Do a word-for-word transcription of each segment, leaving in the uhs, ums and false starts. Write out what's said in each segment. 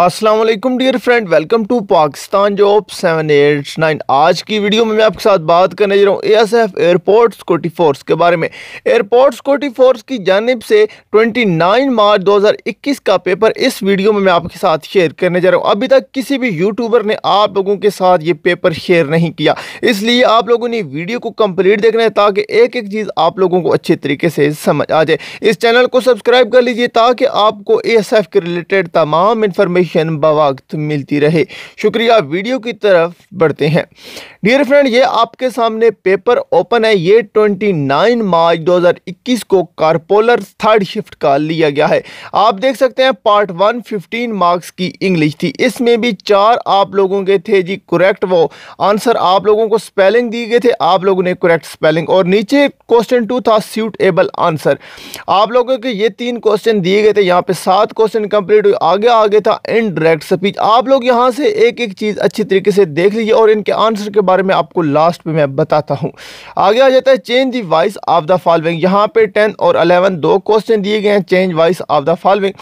अस्सलामुअलैकुम dear friend, welcome to Pakistan job seven eight nine. आज की वीडियो में मैं आपके साथ बात करने जा रहा हूँ A S F airport security force के बारे में। एयरपोर्ट सिक्योरिटी फोर्स की जानिब से उनतीस मार्च दो हज़ार इक्कीस का पेपर इस वीडियो में मैं आपके साथ शेयर करने जा रहा हूँ। अभी तक किसी भी यूट्यूबर ने आप लोगों के साथ ये पेपर शेयर नहीं किया, इसलिए आप लोगों ने वीडियो को कम्प्लीट देखना है ताकि एक एक चीज़ आप लोगों को अच्छे तरीके से समझ आ जाए। इस चैनल को सब्सक्राइब कर लीजिए ताकि आपको ए एस एफ के रिलेटेड तमाम इन्फॉर्मेशन बावक्त मिलती रहे। शुक्रिया, वीडियो की तरफ बढ़ते हैं। डियर फ्रेंड, ये आपके सामने पेपर ओपन है। ये उनतीस मार्च दो हज़ार इक्कीस को कारपोलर थर्ड शिफ्ट का लिया गया है। आप देख सकते हैं पार्ट वन पंद्रह मार्क्स की इंग्लिश थी, इसमें भी चार आप लोगों के थे जी करेक्ट। वो आंसर आप लोगों को स्पेलिंग दिए गए थे, आप लोगों ने करेक्ट स्पेलिंग। और नीचे क्वेश्चन टू था सूटेबल आंसर। आप लोगों के ये तीन क्वेश्चन दिए गए थे, यहाँ पे सात क्वेश्चन कंप्लीट हुए। आगे आगे था इनडायरेक्ट स्पीच। आप लोग यहां से एक एक चीज अच्छी तरीके से देख लीजिए और इनके आंसर के बारे में आपको लास्ट में मैं बताता हूं। आगे आ जाता है change the voice of the following. यहां पे दस और ग्यारह दो क्वेश्चन दिए गए हैं, change voice of the following.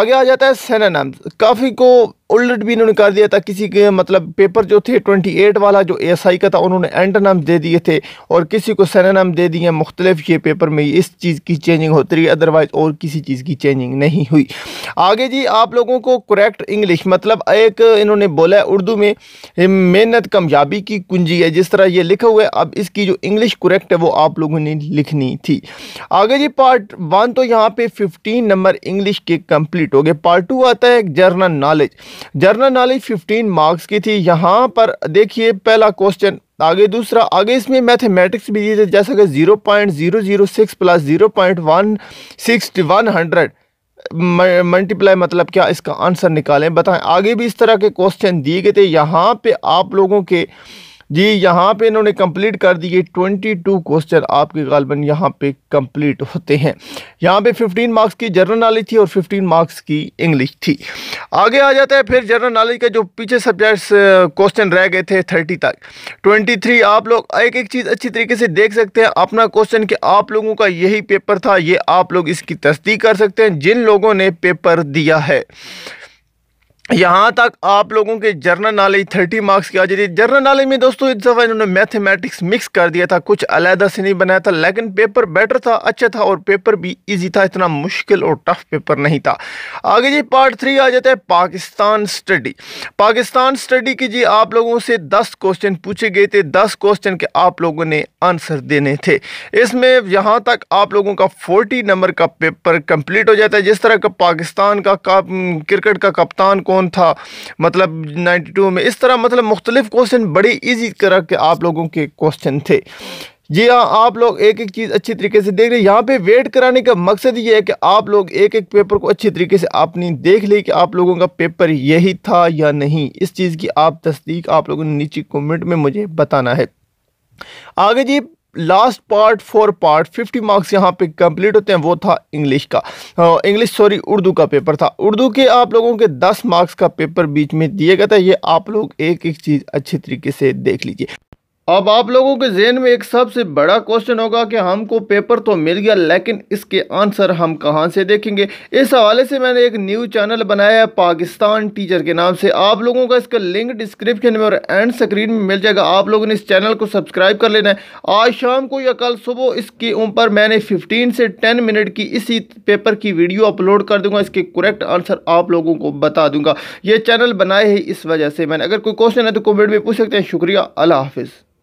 आगे आ जाता है सिनोनिम्स। काफ़ी को उल्ट भी इन्होंने कर दिया था किसी के, मतलब पेपर जो थे अट्ठाईस वाला जो एस आई का था उन्होंने एंटोनिम्स दे दिए थे और किसी को सिनोनिम दे दिए। मुख्तलिफ ये पेपर में इस चीज़ की चेंजिंग होती रही, अदरवाइज़ और किसी चीज़ की चेंजिंग नहीं हुई। आगे जी आप लोगों को करेक्ट इंग्लिश, मतलब एक इन्होंने बोला है उर्दू में मेहनत कामयाबी की कुंजी है, जिस तरह ये लिखा हुआ है। अब इसकी जो इंग्लिश करेक्ट है वो आप लोगों ने लिखनी थी। आगे जी पार्ट वन तो यहाँ पर फिफ्टीन नंबर इंग्लिश के कम्प्लीट हो गए। पार्ट टू आता है जर्नल नॉलेज। जनरल नॉलेज पंद्रह मार्क्स की थी। यहाँ पर देखिए पहला क्वेश्चन, आगे दूसरा, आगे इसमें मैथमेटिक्स भी दिए थे जैसा कि zero point zero zero six plus zero point one six one hundred multiply, मतलब क्या इसका आंसर निकालें बताएं। आगे भी इस तरह के क्वेश्चन दिए गए थे। यहाँ पे आप लोगों के जी यहाँ पे इन्होंने कंप्लीट कर दिए बाईस क्वेश्चन आपके गालबन यहाँ पे कंप्लीट होते हैं। यहाँ पे पंद्रह मार्क्स की जनरल नॉलेज थी और पंद्रह मार्क्स की इंग्लिश थी। आगे आ जाता है फिर जनरल नॉलेज का जो पीछे सब्जेक्ट्स क्वेश्चन रह गए थे तीस तक तेईस। आप लोग एक एक चीज़ अच्छी तरीके से देख सकते हैं अपना क्वेश्चन कि आप लोगों का यही पेपर था। ये आप लोग इसकी तस्दीक कर सकते हैं जिन लोगों ने पेपर दिया है। यहाँ तक आप लोगों के जर्नल नॉलेज तीस मार्क्स की आ जाती है। जर्नल नॉलेज में दोस्तों इस दफ़ा इन्होंने मैथमेटिक्स मिक्स कर दिया था, कुछ अलहदा से नहीं बनाया था, लेकिन पेपर बेटर था, अच्छा था और पेपर भी इजी था, इतना मुश्किल और टफ पेपर नहीं था। आगे जी पार्ट थ्री आ जाता है पाकिस्तान स्टडी। पाकिस्तान स्टडी की जी आप लोगों से दस क्वेश्चन पूछे गए थे, दस क्वेश्चन के आप लोगों ने आंसर देने थे। इसमें यहाँ तक आप लोगों का फोर्टी नंबर का पेपर कम्प्लीट हो जाता है। जिस तरह का पाकिस्तान का क्रिकेट का कप्तान था, मतलब बानवे में, इस तरह मतलब मुख्तलिफ क्वेश्चन बड़े इजी तरह के आप लोगों के क्वेश्चन थे। जी हाँ, आप लोग एक एक चीज़ अच्छी तरीके से देख रहे हैं। यहाँ पे वेट कराने का मकसद ये है कि आप लोग एक एक पेपर को अच्छी तरीके से आपने देख ली कि आप लोगों का पेपर यही था या नहीं। इस चीज़ की आप तस्दीक आप लोगों ने नीचे कमेंट में मुझे बताना है। आगे जी लास्ट पार्ट फोर, पार्ट पचास मार्क्स यहाँ पे कंप्लीट होते हैं। वो था इंग्लिश का, इंग्लिश सॉरी उर्दू का पेपर था। उर्दू के आप लोगों के दस मार्क्स का पेपर बीच में दिया गया था। ये आप लोग एक एक चीज़ अच्छे तरीके से देख लीजिए। अब आप लोगों के जहन में एक सबसे बड़ा क्वेश्चन होगा कि हमको पेपर तो मिल गया लेकिन इसके आंसर हम कहां से देखेंगे। इस हवाले से मैंने एक न्यूज़ चैनल बनाया है पाकिस्तान टीचर के नाम से। आप लोगों का इसका लिंक डिस्क्रिप्शन में और एंड स्क्रीन में मिल जाएगा। आप लोगों ने इस चैनल को सब्सक्राइब कर लेना है। आज शाम को या कल सुबह इसके ऊपर मैंने फिफ्टीन से टेन मिनट की इसी पेपर की वीडियो अपलोड कर दूंगा। इसके करेक्ट आंसर आप लोगों को बता दूंगा। ये चैनल बनाए है इस वजह से मैंने। अगर कोई क्वेश्चन है तो कमेंट में पूछ सकते हैं। शुक्रिया, अल्लाह हाफिज़।